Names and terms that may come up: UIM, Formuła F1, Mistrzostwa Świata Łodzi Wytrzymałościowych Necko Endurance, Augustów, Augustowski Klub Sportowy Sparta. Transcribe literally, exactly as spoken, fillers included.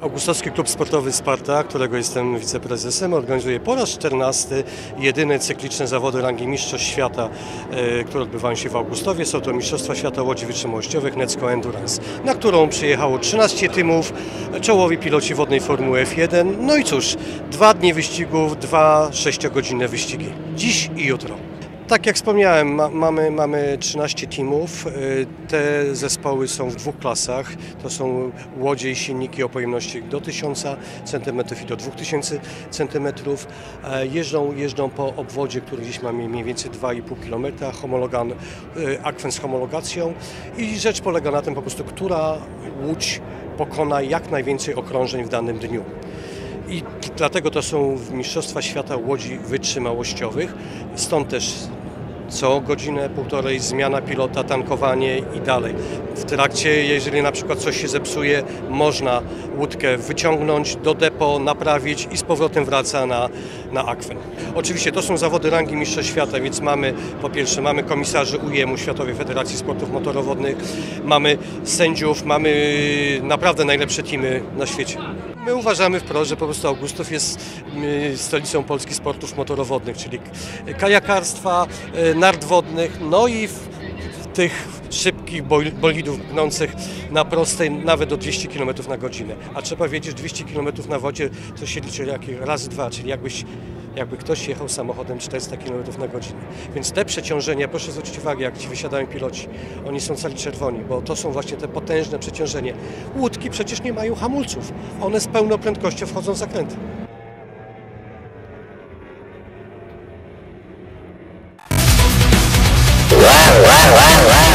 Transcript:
Augustowski Klub Sportowy Sparta, którego jestem wiceprezesem, organizuje po raz czternasty jedyne cykliczne zawody rangi Mistrzostw Świata, które odbywają się w Augustowie. Są to Mistrzostwa Świata Łodzi Wytrzymałościowych Necko Endurance, na którą przyjechało trzynaście teamów, czołowi piloci wodnej Formuły F jeden. No i cóż, dwa dni wyścigów, dwa sześciogodzinne wyścigi. Dziś i jutro. Tak jak wspomniałem, ma, mamy, mamy trzynaście teamów, te zespoły są w dwóch klasach, to są łodzie i silniki o pojemności do tysiąca centymetrów i do dwóch tysięcy centymetrów. Jeżdżą, jeżdżą po obwodzie, który gdzieś mamy mniej więcej dwa i pół kilometra, homologan, akwen z homologacją, i rzecz polega na tym po prostu, która łódź pokona jak najwięcej okrążeń w danym dniu. I dlatego to są Mistrzostwa Świata Łodzi Wytrzymałościowych, stąd też co godzinę, półtorej zmiana pilota, tankowanie i dalej. W trakcie, jeżeli na przykład coś się zepsuje, można łódkę wyciągnąć do depo, naprawić i z powrotem wraca na, na akwen. Oczywiście to są zawody rangi Mistrzostw Świata, więc mamy, po pierwsze, mamy komisarzy U E M u, Światowej Federacji Sportów Motorowodnych, mamy sędziów, mamy naprawdę najlepsze teamy na świecie. My uważamy wprost, że po prostu Augustów jest stolicą Polski sportów motorowodnych, czyli kajakarstwa, nart wodnych, no i w tych szybkich bolidów gnących na prostej nawet do dwieście kilometrów na godzinę. A trzeba wiedzieć, dwieście kilometrów na wodzie to się liczy razy dwa, czyli jakbyś, jakby ktoś jechał samochodem czterysta kilometrów na godzinę. Więc te przeciążenia, proszę zwrócić uwagę, jak ci wysiadają piloci, oni są cali czerwoni, bo to są właśnie te potężne przeciążenie. Łódki przecież nie mają hamulców, one z pełną prędkością wchodzą w zakręty. Wow, wow, wow, wow.